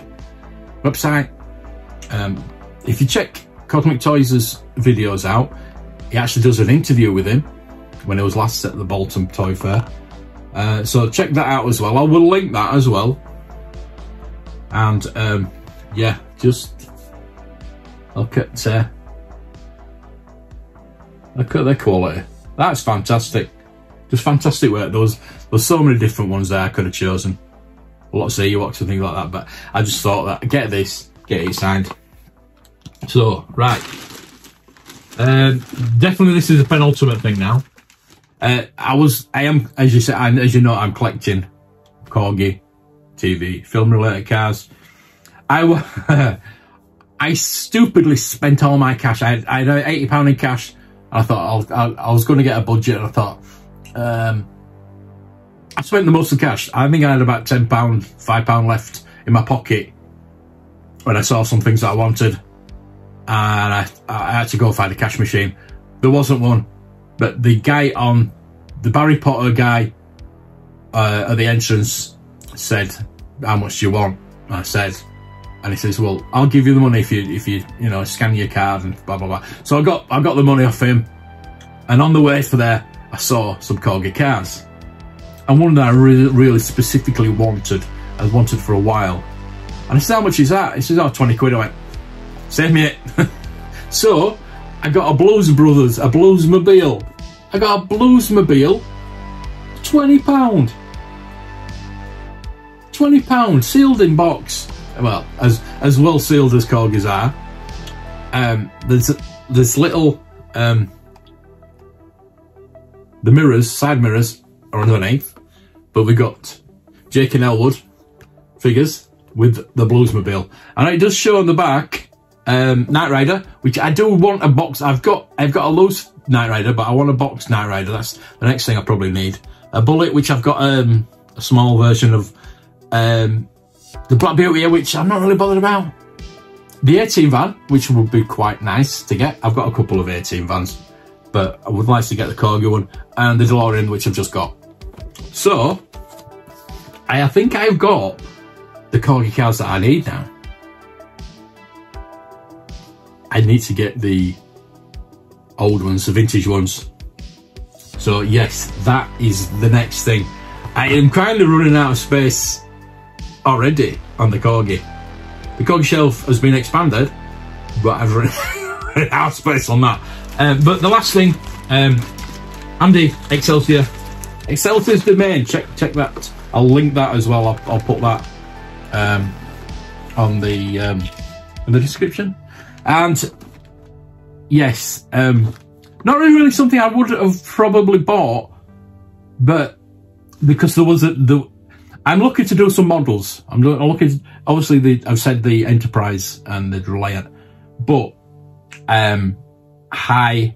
website. Um, if you check Cosmic Toys' videos out, he actually does an interview with him when it was last at the Bolton Toy Fair. Uh, so check that out as well. I will link that as well. And um, yeah, just look at uh, look at the quality. That's fantastic. Just fantastic work. There was, there's so many different ones there I could have chosen. Lots of Ewoks and things like that. But I just thought that get this, get it signed. So right, um, definitely this is the penultimate thing now. Uh, I was, I am, as you said, I, as you know, I'm collecting Corgi, T V, film-related cars. I, I stupidly spent all my cash. I, I had eighty pounds in cash. I thought I'll, I'll, I was going to get a budget. And I thought, um, I spent the most of the cash. I think I had about ten pounds, five pounds left in my pocket when I saw some things that I wanted. And I, I had to go find a cash machine. There wasn't one. But the guy on, the Barry Potter guy uh, at the entrance said, how much do you want? And I said, and he says, well, I'll give you the money if you, if you, you know, scan your card and blah, blah, blah. So I got, I got the money off him. And on the way for there, I saw some Corgi cars. And one that I really, really specifically wanted, I wanted for a while. And I said, how much is that? He says, oh, twenty quid. I went, save me it. So I got a Blues Brothers, a Bluesmobile. I got a Bluesmobile, twenty pound. twenty pound, sealed in box. Well, as as well sealed as Corgis are. Um, there's this little, um, the mirrors, side mirrors are underneath. But we got Jake and Elwood figures with the Bluesmobile. And it does show on the back um, Knight Rider, which I do want a box. I've got I've got a loose Knight Rider, but I want a box Knight Rider. That's the next thing I probably need. A Bullet, which I've got um, a small version of. Um, the Black Beauty, which I'm not really bothered about. The eighteen van, which would be quite nice to get. I've got a couple of eighteen vans, but I would like to get the Corgi one. And the DeLorean, which I've just got. So, I think I've got the Corgi cars that I need now. I need to get the old ones, the vintage ones. So yes, that is the next thing. I am kind of running out of space already on the Corgi. The Corgi shelf has been expanded, but I've run out of space on that. Um, but the last thing, um, Andy, Excelsior. Excelsior's Domain, check check that. I'll link that as well. I'll, I'll put that um, on the um, in the description. And yes, um, not really something I would have probably bought, but because there was a, the, I'm looking to do some models. I'm looking, obviously the, I've said the Enterprise and the Reliant, but um, hi,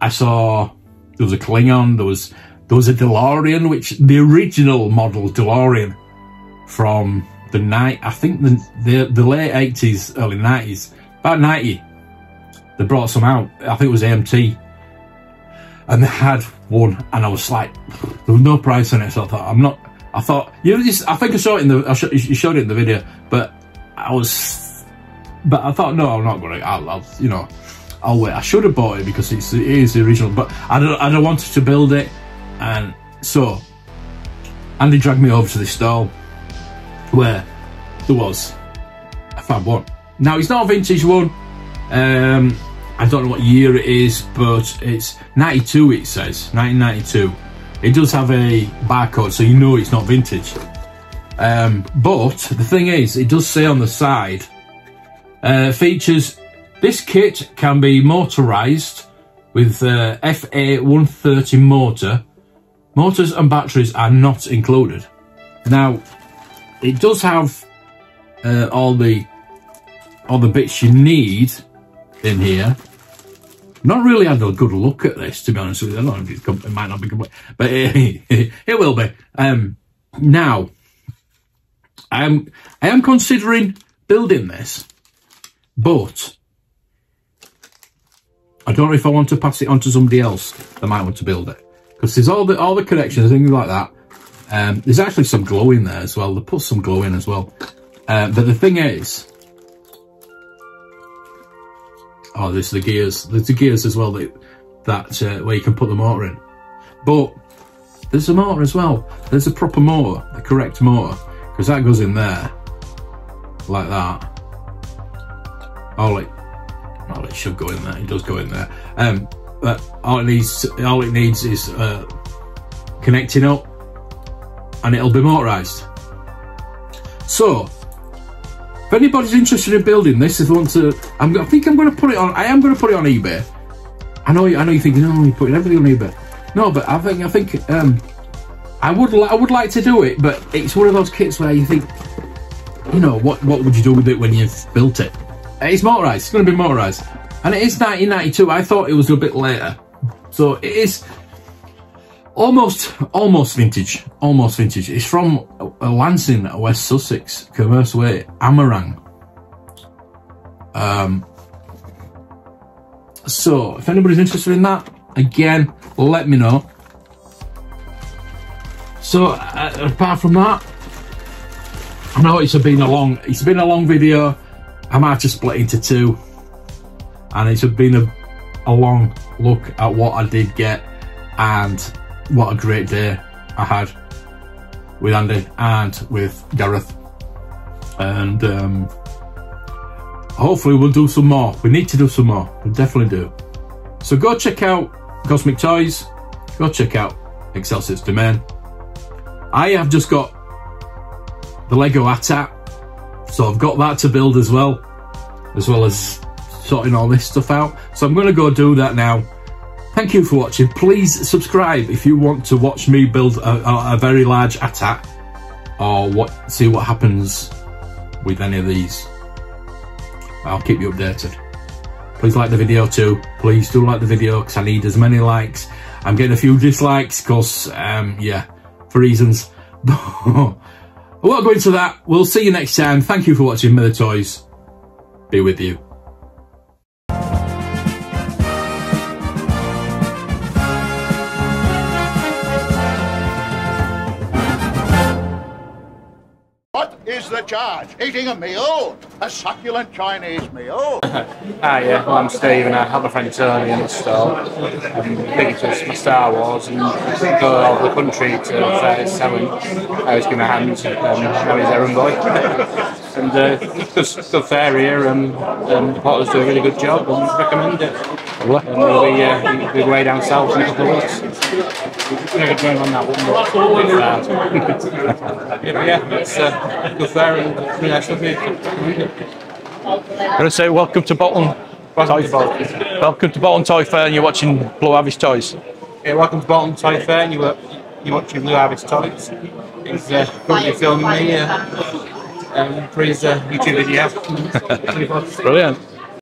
I saw there was a Klingon, there was. There was a DeLorean, which the original model DeLorean from the night, I think the, the the late eighties, early nineties, about ninety. They brought some out. I think it was A M T, and they had one, and I was like, there was no price on it, so I thought I'm not. I thought you know, this, I think I saw it in the. I sh you showed it in the video, but I was. But I thought no, I'm not going to. I'll, I'll you know, I'll wait. I should have bought it because it's, it is the original, but I don't. I don't want to build it. And so, Andy dragged me over to this stall where there was a Fab One. Now, it's not a vintage one. Um, I don't know what year it is, but it's ninety-two, it says, nineteen ninety-two. It does have a barcode, so you know it's not vintage. Um, but the thing is, it does say on the side, uh, features, this kit can be motorized with uh, F A one thirty motor. Motors and batteries are not included. Now, it does have uh, all the all the bits you need in here. Not really had a good look at this, to be honest with you. I don't know if it's complete, it might not be complete, but it, it will be. Um, now, I am I am considering building this, but I don't know if I want to pass it on to somebody else that might want to build it. Because there's all the all the connections, things like that. Um, there's actually some glow in there as well. They put some glow in as well. Uh, but the thing is, oh, there's the gears. There's the gears as well that that uh, where you can put the motor in. But there's a motor as well. There's a proper motor, the correct motor, because that goes in there like that. Oh, like, well, it should go in there. It does go in there. Um, But all it needs, all it needs is uh, connecting up, and it'll be motorised. So, if anybody's interested in building this, if they want to, I'm, I think I'm going to put it on. I am going to put it on eBay. I know, I know, you think no, you're putting everything on eBay. No, but I think, I think, um, I would, I would like to do it, but it's one of those kits where you think, you know, what, what would you do with it when you've built it? It's motorised. It's going to be motorised. And it is nineteen ninety-two. I thought it was a bit later, so it is almost, almost vintage, almost vintage. It's from Lansing, West Sussex, Commerce Way, Amarang. Um, so if anybody's interested in that, again, let me know. So uh, apart from that, I know it's been a long, it's been a long video. I might just split into two. And it's been a, a long look at what I did get and what a great day I had with Andy and with Gareth. And um, hopefully we'll do some more. We need to do some more. We definitely do. So go check out Cosmic Toys. Go check out Excelsior's Domain. I have just got the Lego A T A T. So I've got that to build as well. As well as sorting all this stuff out, so I'm going to go do that now. Thank you for watching. Please subscribe if you want to watch me build a, a, a very large attack, or what, see what happens with any of these. I'll keep you updated. Please like the video too. Please do like the video because I need as many likes. I'm getting a few dislikes because, um, yeah, for reasons. I won't go into that. We'll see you next time. Thank you for watching. May the toys be with you. The charge, eating a meal, a succulent Chinese meal. Hi, yeah, well, I'm Steve and I have a friend Tony in the store. I'm big into my Star Wars and go all over the country to fairs selling. I always give my hand to um, Mary's errand boy. And uh, just good fair here, and um, the porter's do a really good job and recommend it. And we'll be, uh, we'll be way down south in a couple of weeks. We're going to go on that one. It's hard. Yeah, it's uh, good fair and really nice to meet you. I'm going to say welcome to Bolton Toy Fair. Welcome to Bolton Toy Fair, and you're watching Blue Harvest Toys. Yeah, welcome to Bolton Toy Fair, and you're, you're watching Blue Harvest Toys. He's uh, currently filming me uh, um, for his uh, YouTube video. Brilliant.